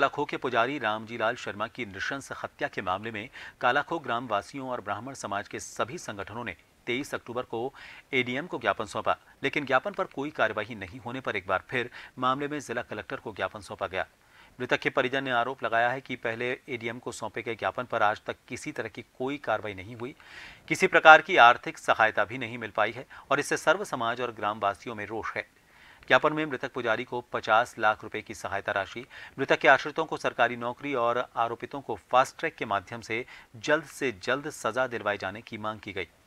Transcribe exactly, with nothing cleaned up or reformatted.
कालाखो के पुजारी रामजी लाल शर्मा की नृशंस हत्या के मामले में कालाखो ग्राम वासियों और ब्राह्मण समाज के सभी संगठनों ने तेईस अक्टूबर को एडीएम को ज्ञापन सौंपा, लेकिन ज्ञापन पर कोई कार्यवाही नहीं होने पर एक बार फिर मामले में जिला कलेक्टर को ज्ञापन सौंपा गया। मृतक के परिजन ने आरोप लगाया है कि पहले एडीएम को सौंपे गए ज्ञापन पर आज तक किसी तरह की कोई कार्रवाई नहीं हुई, किसी प्रकार की आर्थिक सहायता भी नहीं मिल पाई है और इससे सर्व समाज और ग्रामवासियों में रोष है। ज्ञापन में मृतक पुजारी को पचास लाख रुपए की सहायता राशि, मृतक के आश्रितों को सरकारी नौकरी और आरोपितों को फास्ट ट्रैक के माध्यम से जल्द से जल्द सजा दिलवाए जाने की मांग की गई।